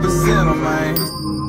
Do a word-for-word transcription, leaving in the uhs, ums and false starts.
represent them, man.